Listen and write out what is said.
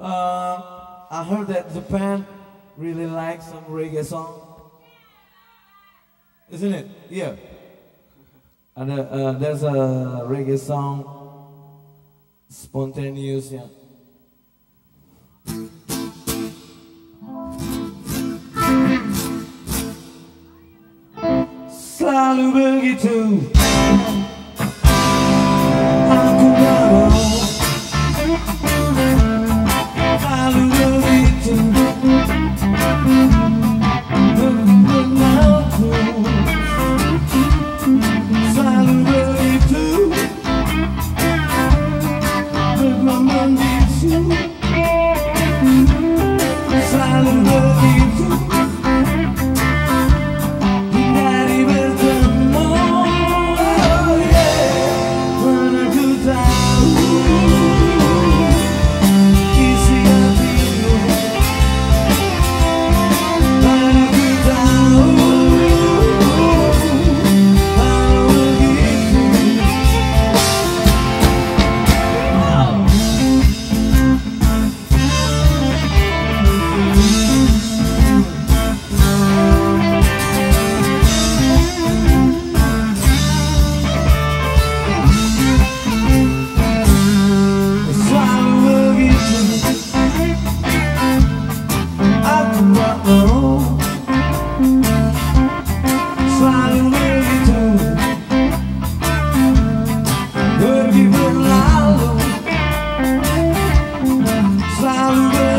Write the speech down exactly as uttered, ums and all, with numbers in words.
Uh, I heard that Japan really likes some reggae song, isn't it? Yeah. And uh, uh, there's a reggae song, spontaneous, yeah. Slalu Begitu. Slalu Begitu.